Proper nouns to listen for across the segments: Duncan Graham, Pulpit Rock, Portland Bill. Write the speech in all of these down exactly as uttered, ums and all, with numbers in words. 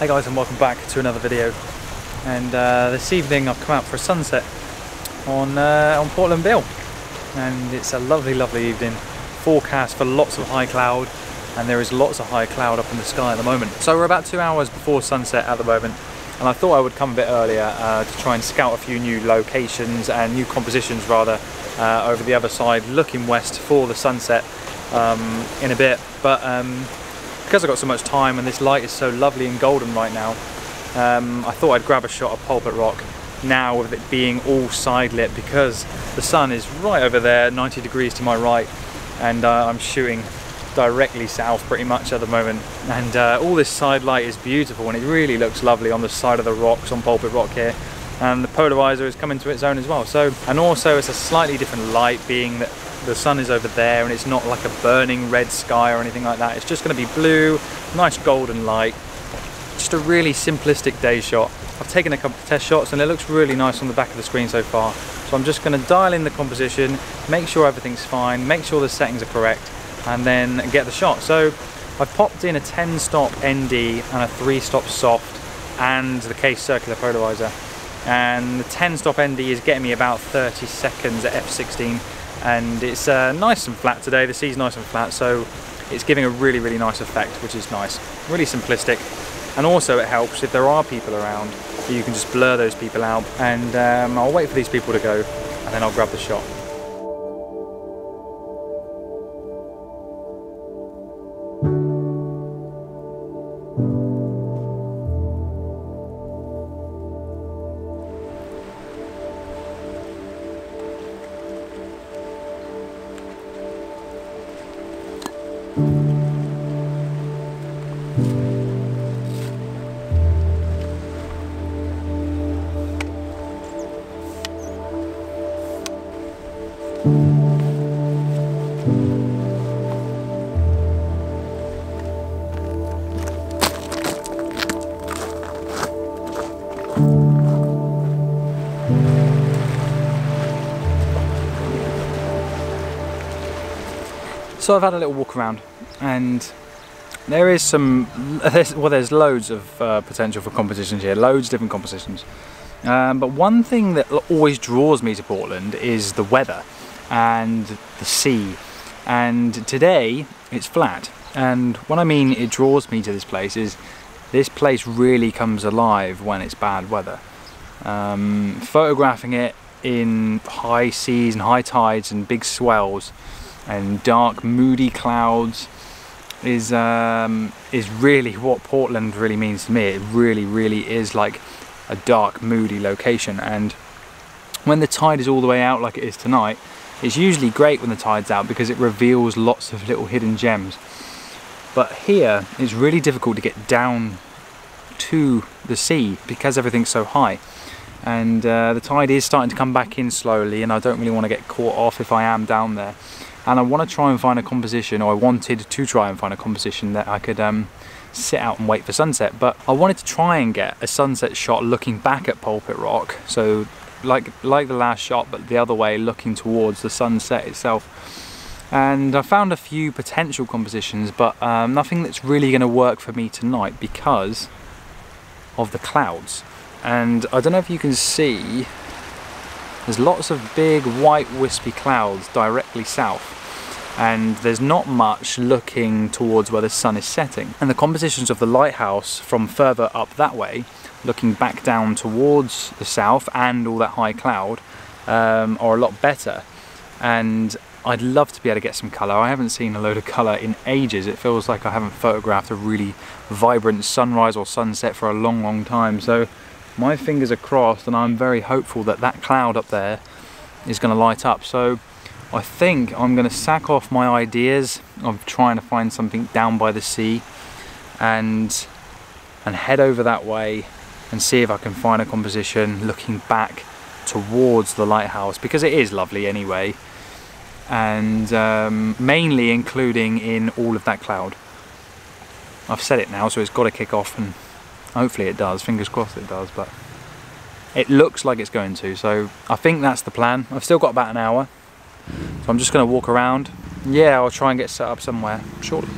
Hey guys, and welcome back to another video. And uh, this evening I've come out for a sunset on uh, on Portland Bill, and it's a lovely lovely evening. Forecast for lots of high cloud, and there is lots of high cloud up in the sky at the moment. So we're about two hours before sunset at the moment, and I thought I would come a bit earlier uh, to try and scout a few new locations and new compositions rather uh, over the other side, looking west for the sunset um, in a bit. But um, because I've got so much time and this light is so lovely and golden right now, um, I thought I'd grab a shot of Pulpit Rock now, with it being all side lit because the sun is right over there, ninety degrees to my right, and uh, I'm shooting directly south pretty much at the moment. And uh, all this side light is beautiful, and it really looks lovely on the side of the rocks on Pulpit Rock here, and the polarizer has come into its own as well. So, and also it's a slightly different light, being that the sun is over there and it's not like a burning red sky or anything like that. It's just going to be blue, nice golden light. Just a really simplistic day shot. I've taken a couple of test shots and it looks really nice on the back of the screen so far. So I'm just going to dial in the composition, make sure everything's fine, make sure the settings are correct, and then get the shot. So I've popped in a ten stop N D and a three stop soft and the case circular polarizer. And the ten stop N D is getting me about thirty seconds at F sixteen. And it's uh, nice and flat today. The sea's nice and flat, so it's giving a really really nice effect, which is nice. Really simplistic, and also it helps if there are people around, so you can just blur those people out. And um, I'll wait for these people to go and then I'll grab the shot. So I've had a little walk around, and there is some, there's, well there's loads of uh, potential for compositions here, loads of different compositions. Um, but one thing that always draws me to Portland is the weather and the sea. And today it's flat, and what I mean it draws me to this place is this place really comes alive when it's bad weather. Um, photographing it in high seas and high tides and big swells and dark moody clouds is um, is really what Portland really means to me. It really really is like a dark moody location, and when the tide is all the way out like it is tonight, it's usually great when the tide's out because it reveals lots of little hidden gems. But here it's really difficult to get down to the sea because everything's so high, and uh, the tide is starting to come back in slowly, and I don't really want to get caught off if I am down there. And I want to try and find a composition, or I wanted to try and find a composition that I could um, sit out and wait for sunset. But I wanted to try and get a sunset shot looking back at Pulpit Rock, so like like the last shot, but the other way, looking towards the sunset itself. And I found a few potential compositions, but um, nothing that's really going to work for me tonight because of the clouds. And I don't know if you can see, there's lots of big white wispy clouds directly south, and there's not much looking towards where the sun is setting. And the compositions of the lighthouse from further up that way, looking back down towards the south and all that high cloud, um, are a lot better. And I'd love to be able to get some colour. I haven't seen a load of colour in ages. It feels like I haven't photographed a really vibrant sunrise or sunset for a long, long time. So my fingers are crossed, and I'm very hopeful that that cloud up there is going to light up. So I think I'm going to sack off my ideas of trying to find something down by the sea and and head over that way and see if I can find a composition looking back towards the lighthouse, because it is lovely anyway, and um, mainly including in all of that cloud. I've said it now, so it's got to kick off, and hopefully it does, fingers crossed it does, but it looks like it's going to. So I think that's the plan. I've still got about an hour, so I'm just going to walk around. Yeah, I'll try and get set up somewhere shortly.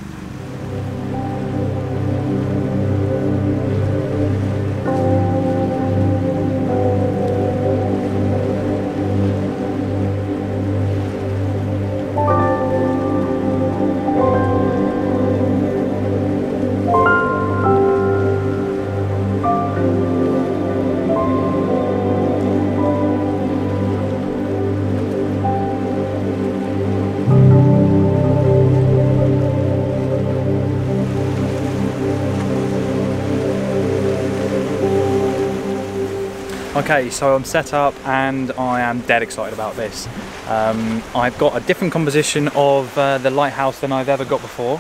Okay, so I'm set up and I am dead excited about this. Um, I've got a different composition of uh, the lighthouse than I've ever got before.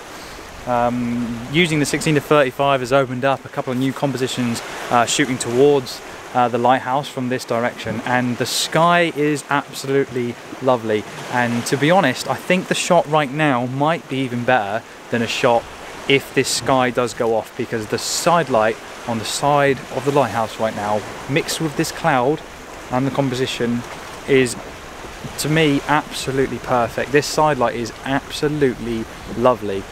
Um, using the sixteen to thirty-five has opened up a couple of new compositions uh, shooting towards uh, the lighthouse from this direction, and the sky is absolutely lovely. And to be honest, I think the shot right now might be even better than a shot if this sky does go off, because the side light on the side of the lighthouse right now mixed with this cloud and the composition is, to me, absolutely perfect. This side light is absolutely lovely.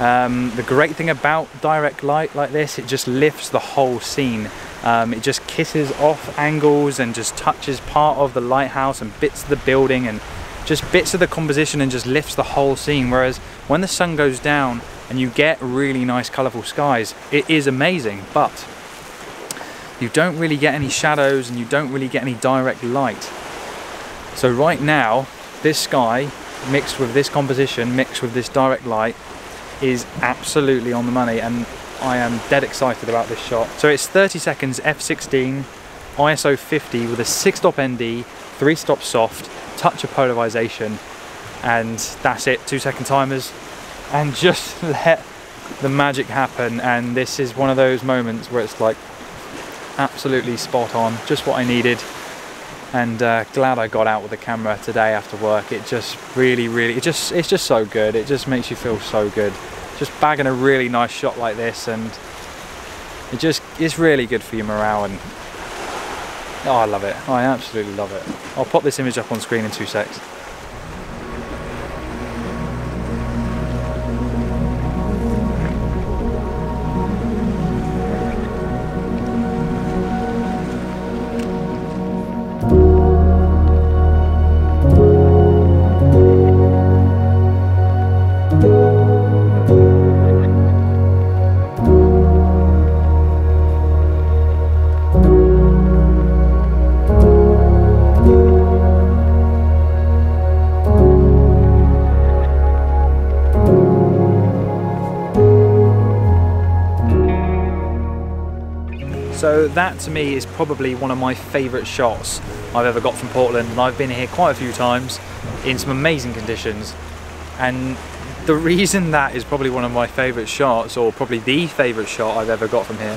Um, the great thing about direct light like this, it just lifts the whole scene. Um, it just kisses off angles and just touches part of the lighthouse and bits of the building and just bits of the composition and just lifts the whole scene. Whereas when the sun goes down and you get really nice colourful skies, it is amazing, but you don't really get any shadows and you don't really get any direct light. So right now, this sky mixed with this composition, mixed with this direct light, is absolutely on the money, and I am dead excited about this shot. So it's thirty seconds, f sixteen, I S O fifty with a six stop N D, three stop soft, touch of polarization, and that's it. Two second timers, and just let the magic happen. And this is one of those moments where it's like absolutely spot on, just what I needed. And uh, glad I got out with the camera today after work. It just really really it just it's just so good. It just makes you feel so good just bagging a really nice shot like this, and it just it's really good for your morale. And oh, I love it. I absolutely love it. I'll pop this image up on screen in two secs. So that to me is probably one of my favourite shots I've ever got from Portland, and I've been here quite a few times in some amazing conditions. And the reason that is probably one of my favourite shots, or probably the favourite shot I've ever got from here,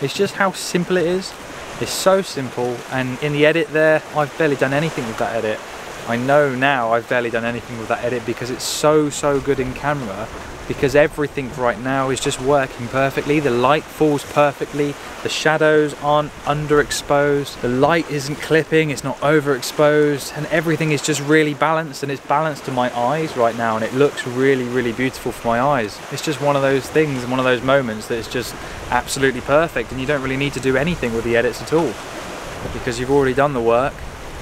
is just how simple it is. It's so simple, and in the edit there, I've barely done anything with that edit. I know now I've barely done anything with that edit because it's so so good in camera, because everything right now is just working perfectly. The light falls perfectly, the shadows aren't underexposed, the light isn't clipping, it's not overexposed, and everything is just really balanced, and it's balanced to my eyes right now, and it looks really really beautiful for my eyes. It's just one of those things, one of those moments that is just absolutely perfect, and you don't really need to do anything with the edits at all because you've already done the work.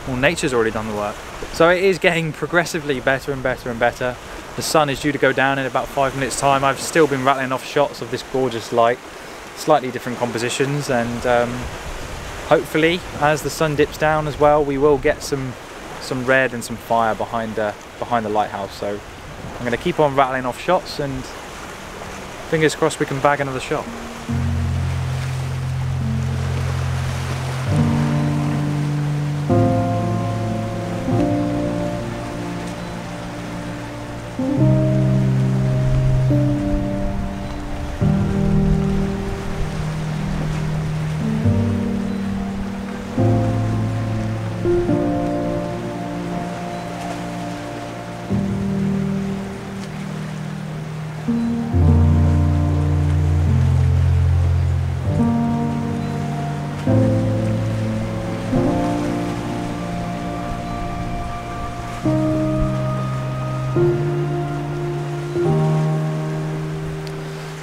Well, nature's already done the work. So it is getting progressively better and better and better. The sun is due to go down in about five minutes time. I've still been rattling off shots of this gorgeous light, slightly different compositions, and um, hopefully as the sun dips down as well, we will get some some red and some fire behind, uh, behind the lighthouse. So I'm going to keep on rattling off shots, and fingers crossed we can bag another shot.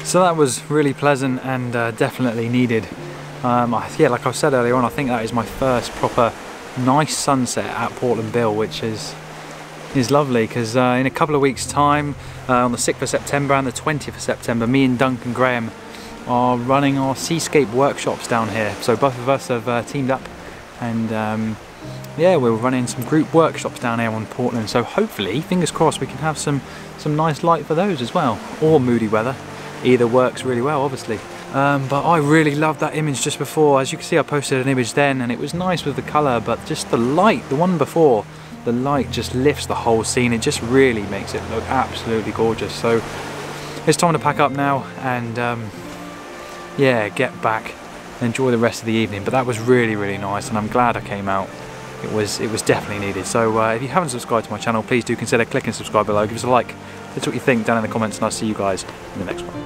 So that was really pleasant and uh, definitely needed. Um, I, yeah, like I said earlier on, I think that is my first proper nice sunset at Portland Bill, which is is lovely, because uh, in a couple of weeks' time, uh, on the sixth of September and the twentieth of September, me and Duncan Graham are running our seascape workshops down here. So both of us have uh, teamed up, and um, yeah, we're running some group workshops down here on Portland. So hopefully, fingers crossed, we can have some some nice light for those as well, or moody weather. Either works really well, obviously. Um, but I really loved that image just before. As you can see, I posted an image then and it was nice with the colour, but just the light, the one before, the light just lifts the whole scene. It just really makes it look absolutely gorgeous. So it's time to pack up now and um, yeah, get back and enjoy the rest of the evening. But that was really, really nice and I'm glad I came out. It was, it was definitely needed. So uh, if you haven't subscribed to my channel, please do consider clicking subscribe below. Give us a like. That's what you think down in the comments and I'll see you guys in the next one.